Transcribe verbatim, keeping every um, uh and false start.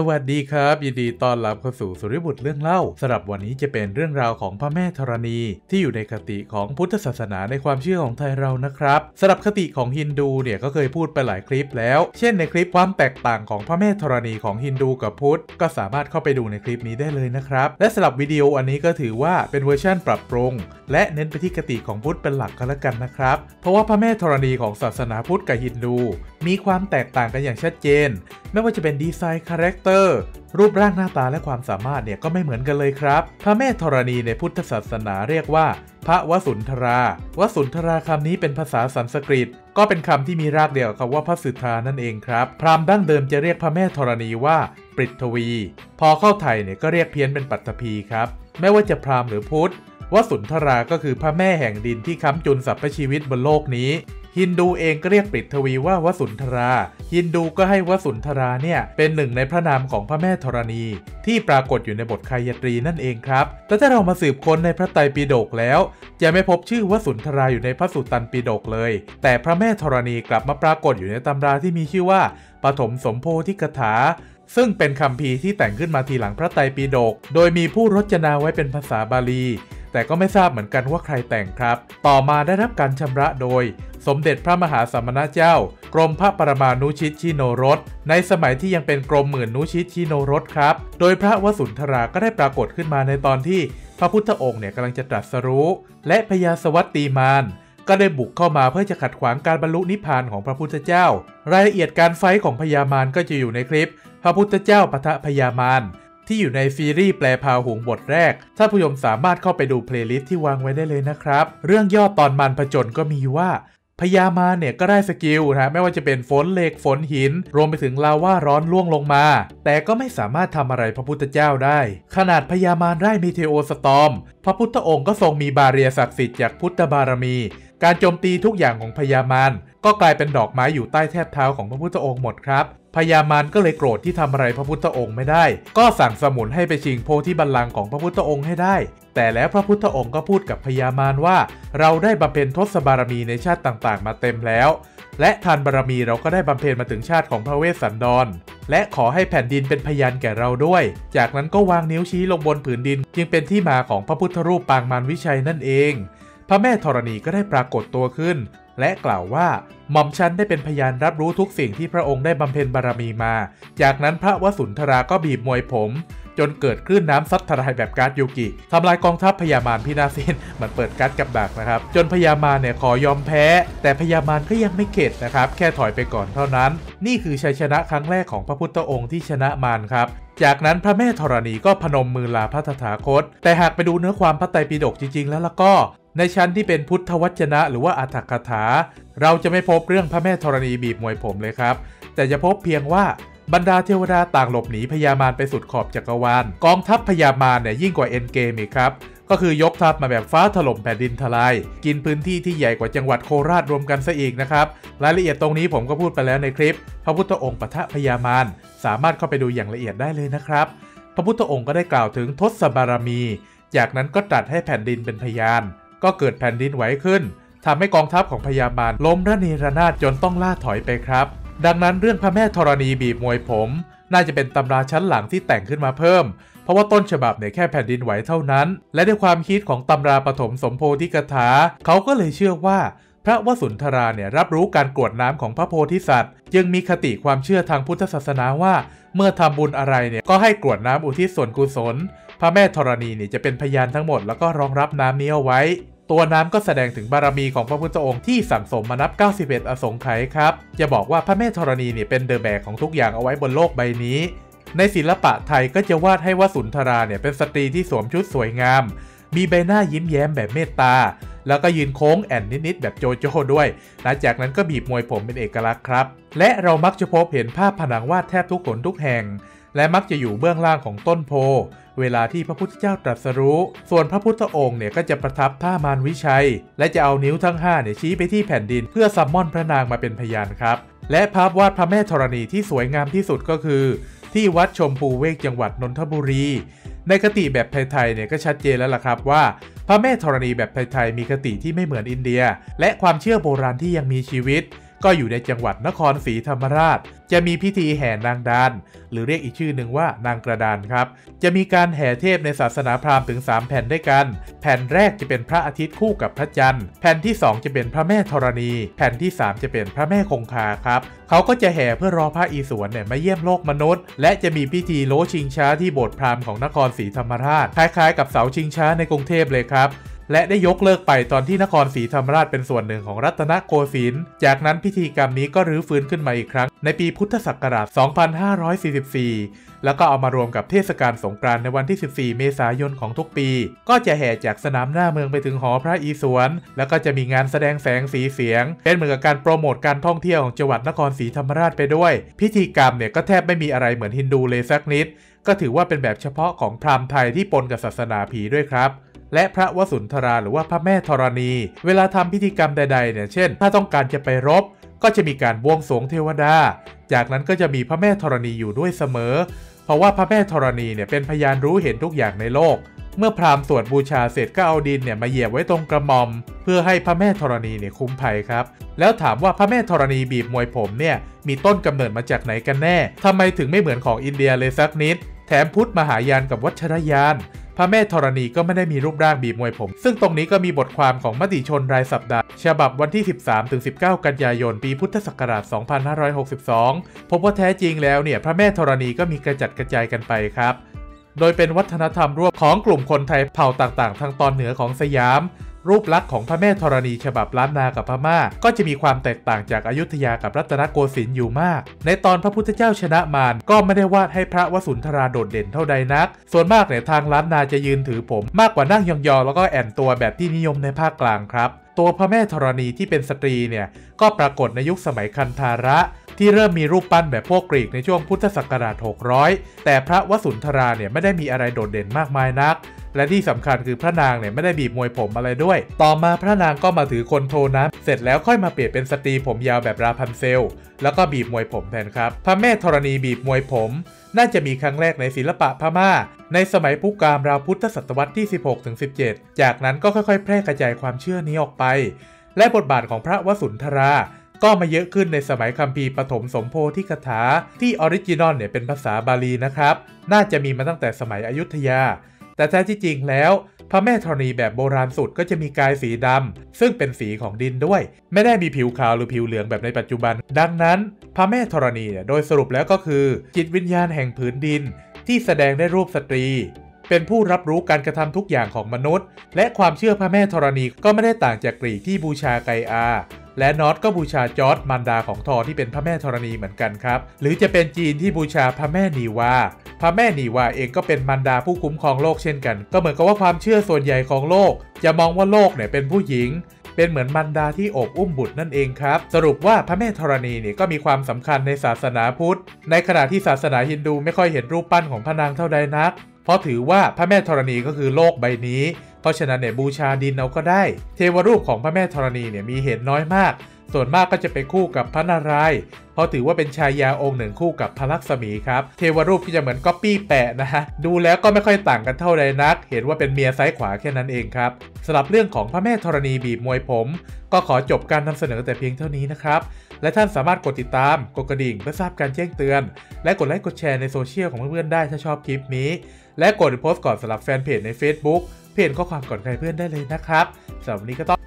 สวัสดีครับยินดีต้อนรับเข้าสู่สุริบุตรเรื่องเล่าสำหรับวันนี้จะเป็นเรื่องราวของพระแม่ธรณีที่อยู่ในคติของพุทธศาสนาในความเชื่อของไทยเรานะครับสำหรับคติของฮินดูเนี่ยก็เคยพูดไปหลายคลิปแล้วเช่นในคลิปความแตกต่างของพระแม่ธรณีของฮินดูกับพุทธก็สามารถเข้าไปดูในคลิปนี้ได้เลยนะครับและสำหรับวิดีโออันนี้ก็ถือว่าเป็นเวอร์ชั่นปรับปรุงและเน้นไปที่คติของพุทธเป็นหลักก็แล้วกันนะครับเพราะว่าพระแม่ธรณีของศาสนาพุทธกับฮินดูมีความแตกต่างกันอย่างชัดเจนไม่ว่าจะเป็นดีไซน์คาแรคเตอร์รูปร่างหน้าตาและความสามารถเนี่ยก็ไม่เหมือนกันเลยครับพระแม่ธรณีในพุทธศาสนาเรียกว่าพระวสุนทราวสุนทราคำนี้เป็นภาษาสันสกฤตก็เป็นคำที่มีรากเดียวกับคำว่าพระสุธานั่นเองครับพราหมณ์ดั้งเดิมจะเรียกพระแม่ธรณีว่าปริทวีพอเข้าไทยเนี่ยก็เรียกเพี้ยนเป็นปัตตภีครับไม่ว่าจะพราหมณ์หรือพุทธวสุนทราก็คือพระแม่แห่งดินที่ค้ำจุนสรรพชีวิตบนโลกนี้ฮินดูเองก็เรียกปริทวีว่าวสุนทราฮินดูก็ให้วสุนทราเนี่ยเป็นหนึ่งในพระนามของพระแม่ธรณีที่ปรากฏอยู่ในบทไคยตรีนั่นเองครับแต่ถ้าเรามาสืบค้นในพระไตรปิฎกแล้วจะไม่พบชื่อวสุนทราอยู่ในพระสุตตันปิฎกเลยแต่พระแม่ธรณีกลับมาปรากฏอยู่ในตำราที่มีชื่อว่าปฐมสมโพธิกถาซึ่งเป็นคัมภีร์ที่แต่งขึ้นมาทีหลังพระไตรปิฎกโดยมีผู้รจนาไว้เป็นภาษาบาลีแต่ก็ไม่ทราบเหมือนกันว่าใครแต่งครับต่อมาได้รับการชำระโดยสมเด็จพระมหาสัมมาเจ้ากรมพระปรมาณูชิตชิโนรสในสมัยที่ยังเป็นกรมหมื่นนุชิตชิโนรสครับโดยพระวสุนทราก็ได้ปรากฏขึ้นมาในตอนที่พระพุทธองค์เนี่ยกำลังจะตรัสรู้และพญาสวัตตีมารก็ได้บุกเข้ามาเพื่อจะขัดขวางการบรรลุนิพพานของพระพุทธเจ้ารายละเอียดการไฟของพญามารก็จะอยู่ในคลิปพระพุทธเจ้าปะทะพญามารที่อยู่ในซีรีส์แปลพาหุงบทแรกถ้าผู้ชมสามารถเข้าไปดูเพลย์ลิสต์ที่วางไว้ได้เลยนะครับเรื่องย่อตอนมารผจญก็มีว่าพญามารเนี่ยก็ได้สกิลนะไม่ว่าจะเป็นฝนเหล็กฝนหินรวมไปถึงลาว่าร้อนล่วงลงมาแต่ก็ไม่สามารถทำอะไรพระพุทธเจ้าได้ขนาดพญามารได้มีเทโอสตอมพระพุทธองค์ก็ทรงมีบาเรียศักดิ์สิทธิ์จากพุทธบารมีการโจมตีทุกอย่างของพญามารก็กลายเป็นดอกไม้อยู่ใต้แทบเท้าของพระพุทธองค์หมดครับพญามารก็เลยโกรธที่ทำอะไรพระพุทธองค์ไม่ได้ก็สั่งสมุนให้ไปชิงโพธิบัลลังก์ของพระพุทธองค์ให้ได้แต่แล้วพระพุทธองค์ก็พูดกับพญามารว่าเราได้บำเพ็ญทศบารมีในชาติต่างๆมาเต็มแล้วและทานบารมีเราก็ได้บำเพ็ญมาถึงชาติของพระเวสสันดรและขอให้แผ่นดินเป็นพยานแก่เราด้วยจากนั้นก็วางนิ้วชี้ลงบนผืนดินจึงเป็นที่มาของพระพุทธรูปปางมารวิชัยนั่นเองพระแม่ธรณีก็ได้ปรากฏตัวขึ้นและกล่าวว่าหม่อมฉันได้เป็นพยานรับรู้ทุกสิ่งที่พระองค์ได้บำเพ็ญบารมีมาจากนั้นพระวสุนทราก็บีบมวยผมจนเกิดคลื่นน้ำซัดทลายแบบการ์ดยูกิทำลายกองทัพพญามารพินาศเส้นมันเปิดการ์ดกับดักนะครับจนพญามารเนี่ยขอยอมแพ้แต่พญามารก็ยังไม่เข็ดนะครับแค่ถอยไปก่อนเท่านั้นนี่คือชัยชนะครั้งแรกของพระพุทธองค์ที่ชนะมารครับจากนั้นพระแม่ธรณีก็พนมมือลาพระตถาคตแต่หากไปดูเนื้อความพระไตรปิฎกจริงๆแล้วล่ะก็ในชั้นที่เป็นพุทธวจนะหรือว่าอรรถกถาเราจะไม่พบเรื่องพระแม่ธรณีบีบมวยผมเลยครับแต่จะพบเพียงว่าบรรดาเทวดาต่างหลบหนีพญามารไปสุดขอบจักรวาลกองทัพพญามารเนี่ยยิ่งกว่าเอ็นเกมอีกครับก็คือยกทัพมาแบบฟ้าถล่มแผ่นดินทลายกินพื้นที่ที่ใหญ่กว่าจังหวัดโคราชรวมกันซะอีกนะครับรายละเอียดตรงนี้ผมก็พูดไปแล้วในคลิปพระพุทธองค์ปะทะพญามารสามารถเข้าไปดูอย่างละเอียดได้เลยนะครับพระพุทธองค์ก็ได้กล่าวถึงทศบารมีจากนั้นก็ตรัสให้แผ่นดินเป็นพยานก็เกิดแผ่นดินไหวขึ้นทำให้กองทัพของพญามารล้มระเนระนาดจนต้องล่าถอยไปครับดังนั้นเรื่องพระแม่ธรณีบีบมวยผมน่าจะเป็นตำราชั้นหลังที่แต่งขึ้นมาเพิ่มเพราะว่าต้นฉบับเนี่ยแค่แผ่นดินไหวเท่านั้นและด้วยความคิดของตำราปฐมสมโพธิกถาเขาก็เลยเชื่อว่าพระวสุนทราเนี่ยรับรู้การกรวดน้ำของพระโพธิสัตว์จึงมีคติความเชื่อทางพุทธศาสนาว่าเมื่อทำบุญอะไรเนี่ยก็ให้กรวดน้ำอุทิศส่วนกุศลพระแม่ธรณีเนี่ยจะเป็นพยานทั้งหมดแล้วก็รองรับน้ำนี้เอาไว้ตัวน้ำก็แสดงถึงบารมีของพระพุทธองค์ที่สั่งสมมานับเก้าสิบเอ็ดอสงไขยครับจะบอกว่าพระแม่ธรณีเนี่ยเป็นเดอะแบกของทุกอย่างเอาไว้บนโลกใบนี้ในศิลปะไทยก็จะวาดให้วสุนทราเนี่ยเป็นสตรีที่สวมชุดสวยงามมีใบหน้ายิ้มแย้มแบบเมตตาแล้วก็ยืนโค้งแอนนิดๆแบบโจโจ้ด้วยหลังจากนั้นก็บีบมวยผมเป็นเอกลักษณ์ครับและเรามักจะพบเห็นภาพผนังวาดแทบทุกหนทุกแห่งและมักจะอยู่เบื้องล่างของต้นโพเวลาที่พระพุทธเจ้าตรัสรู้ส่วนพระพุทธองค์เนี่ยก็จะประทับท่ามารวิชัยและจะเอานิ้วทั้งห้าเนี่ยชี้ไปที่แผ่นดินเพื่อซัมมอนพระนางมาเป็นพยานครับและภาพวาดพระแม่ธรณีที่สวยงามที่สุดก็คือที่วัดชมพูเวกจังหวัดนนทบุรีในคติแบบไทยๆเนี่ยก็ชัดเจนแล้วล่ะครับว่าพระแม่ธรณีแบบไทยๆมีคติที่ไม่เหมือนอินเดียและความเชื่อโบราณที่ยังมีชีวิต ก็อยู่ในจังหวัดนครศรีธรรมราชจะมีพิธีแห่นางดานหรือเรียกอีกชื่อหนึ่งว่านางกระดานครับจะมีการแห่เทพในศาสนาพราหมณ์ถึงสามแผ่นด้วยกันแผ่นแรกจะเป็นพระอาทิตย์คู่กับพระจันทร์แผ่นที่สองจะเป็นพระแม่ธรณีแผ่นที่สามจะเป็นพระแม่คงคาครับเขาก็จะแห่เพื่อรอพระอิศวรเนี่ยมาเยี่ยมโลกมนุษย์และจะมีพิธีโลชิงช้าที่โบสถ์พราหมณ์ของนครศรีธรรมราชคล้ายๆกับเสาชิงช้าในกรุงเทพเลยครับและได้ยกเลิกไปตอนที่นครศรีธรรมราชเป็นส่วนหนึ่งของรัตนโกสินทร์จากนั้นพิธีกรรมนี้ก็รื้อฟื้นขึ้นมาอีกครั้งในปีพุทธศักราช สองพันห้าร้อยสี่สิบสี่ แล้วก็เอามารวมกับเทศกาลสงกรานต์ในวันที่ สิบสี่ เมษายนของทุกปีก็จะแห่จากสนามหน้าเมืองไปถึงหอพระอิศวรแล้วก็จะมีงานแสดงแสงสีเสียงเป็นเหมือนกับการโปรโมทการท่องเที่ยวของจังหวัดนครศรีธรรมราชไปด้วยพิธีกรรมเนี่ยก็แทบไม่มีอะไรเหมือนฮินดูเลยสักนิดก็ถือว่าเป็นแบบเฉพาะของพราหมณ์ไทยที่ปนกับศาสนาผีด้วยครับและพระวสุนทราหรือว่าพระแม่ธรณีเวลาทำพิธีกรรมใดๆเนี่ยเช่นถ้าต้องการจะไปรบก็จะมีการบวงสรวงเทวดาจากนั้นก็จะมีพระแม่ธรณีอยู่ด้วยเสมอเพราะว่าพระแม่ธรณีเนี่ยเป็นพยานรู้เห็นทุกอย่างในโลกเมื่อพราหมณ์สวดบูชาเสร็จก็เอาดินเนี่ยมาเหยียบไว้ตรงกระหม่อมเพื่อให้พระแม่ธรณีเนี่ยคุ้มภัยครับแล้วถามว่าพระแม่ธรณีบีบมวยผมเนี่ยมีต้นกำเนิดมาจากไหนกันแน่ทำไมถึงไม่เหมือนของอินเดียเลยสักนิดแถมพุทธมหายานกับวัชรยานพระแม่ธรณีก็ไม่ได้มีรูปร่างบีบมวยผมซึ่งตรงนี้ก็มีบทความของมติชนรายสัปดาห์ฉบับวันที่ สิบสามถึงสิบเก้า กันยายนปีพุทธศักราช สองพันห้าร้อยหกสิบสอง พบว่าแท้จริงแล้วเนี่ยพระแม่ธรณีก็มีกระจัดกระจายกันไปครับโดยเป็นวัฒนธรรมร่วมของกลุ่มคนไทยเผ่าต่างๆทางตอนเหนือของสยามรูปลักษณ์ของพระแม่ธรณีฉบับล้านนากับพม่าก็จะมีความแตกต่างจากอยุธยากับรัตนโกสินทร์อยู่มากในตอนพระพุทธเจ้าชนะมารก็ไม่ได้วาดให้พระวสุนทราโดดเด่นเท่าใดนักส่วนมากเนี่ยทางล้านนาจะยืนถือผมมากกว่านั่งยองๆแล้วก็แอนตัวแบบที่นิยมในภาคกลางครับตัวพระแม่ธรณีที่เป็นสตรีเนี่ยก็ปรากฏในยุคสมัยคันธาระที่เริ่มมีรูปปั้นแบบพวกกรีกในช่วงพุทธศักราช หกร้อย แต่พระวสุนทราเนี่ยไม่ได้มีอะไรโดดเด่นมากมายนักและที่สำคัญคือพระนางเนี่ยไม่ได้บีบมวยผมอะไรด้วยต่อมาพระนางก็มาถือคนโทน้ำเสร็จแล้วค่อยมาเปลี่ยนเป็นสตรีผมยาวแบบราพันเซลแล้วก็บีบมวยผมแทนครับพระแม่ธรณีบีบมวยผมน่าจะมีครั้งแรกในศิลปะพม่าในสมัยพุกามราวพุทธศตวรรษที่ สิบหกถึงสิบเจ็ด จากนั้นก็ค่อยๆแพร่กระจายความเชื่อนี้ออกไปและบทบาทของพระวสุนทราก็มาเยอะขึ้นในสมัยคัมภีร์ปฐมสมโพธิคถาที่ออริจินอลเนี่ยเป็นภาษาบาลีนะครับน่าจะมีมาตั้งแต่สมัยอยุธยาแต่แท้ที่จริงแล้วพระแม่ธรณีแบบโบราณสุดก็จะมีกายสีดำซึ่งเป็นสีของดินด้วยไม่ได้มีผิวขาวหรือผิวเหลืองแบบในปัจจุบันดังนั้นพระแม่ธรณีโดยสรุปแล้วก็คือจิตวิญญาณแห่งผืนดินที่แสดงได้รูปสตรีเป็นผู้รับรู้การกระทำทุกอย่างของมนุษย์และความเชื่อพระแม่ธรณีก็ไม่ได้ต่างจากกรีกที่บูชาไกอาและนอตก็บูชาจอร์ดมารดาของทอที่เป็นพระแม่ธรณีเหมือนกันครับหรือจะเป็นจีนที่บูชาพระแม่นีวาพระแม่นีวาเองก็เป็นมารดาผู้คุ้มครองโลกเช่นกันก็เหมือนกับว่าความเชื่อส่วนใหญ่ของโลกจะมองว่าโลกเนี่ยเป็นผู้หญิงเป็นเหมือนมารดาที่โอบอุ้มบุตรนั่นเองครับสรุปว่าพระแม่ธรณีเนี่ยก็มีความสำคัญในศาสนาพุทธในขณะที่ศาสนาฮินดูไม่ค่อยเห็นรูปปั้นของพระนางเท่าใดนักเพราะถือว่าพระแม่ธรณีก็คือโลกใบนี้เพราะฉะนั้นเนี่ยบูชาดินเอาก็ได้เทวรูปของพระแม่ธรณีเนี่ยมีเห็นน้อยมากส่วนมากก็จะไปคู่กับพระนารายณ์เพราะถือว่าเป็นชายาองค์หนึ่งคู่กับพระลักษมีครับเทวรูปก็จะเหมือนก๊อปปี้แปะนะฮะดูแล้วก็ไม่ค่อยต่างกันเท่าใดนักเห็นว่าเป็นเมียซ้ายขวาแค่นั้นเองครับสำหรับเรื่องของพระแม่ธรณีบีบมวยผมก็ขอจบการนำเสนอแต่เพียงเท่านี้นะครับและท่านสามารถกดติดตามกดกระดิ่งเพื่อทราบการแจ้งเตือนและกดไลค์กดแชร์ในโซเชียลของเพื่อนๆได้ถ้าชอบคลิปนี้และกดโพสต์ก่อนสำหรับแฟนเพจใน Facebook เพียงข้อความก่อนใครเพื่อนได้เลยนะครับสำหรับวันนี้ก็ต้อง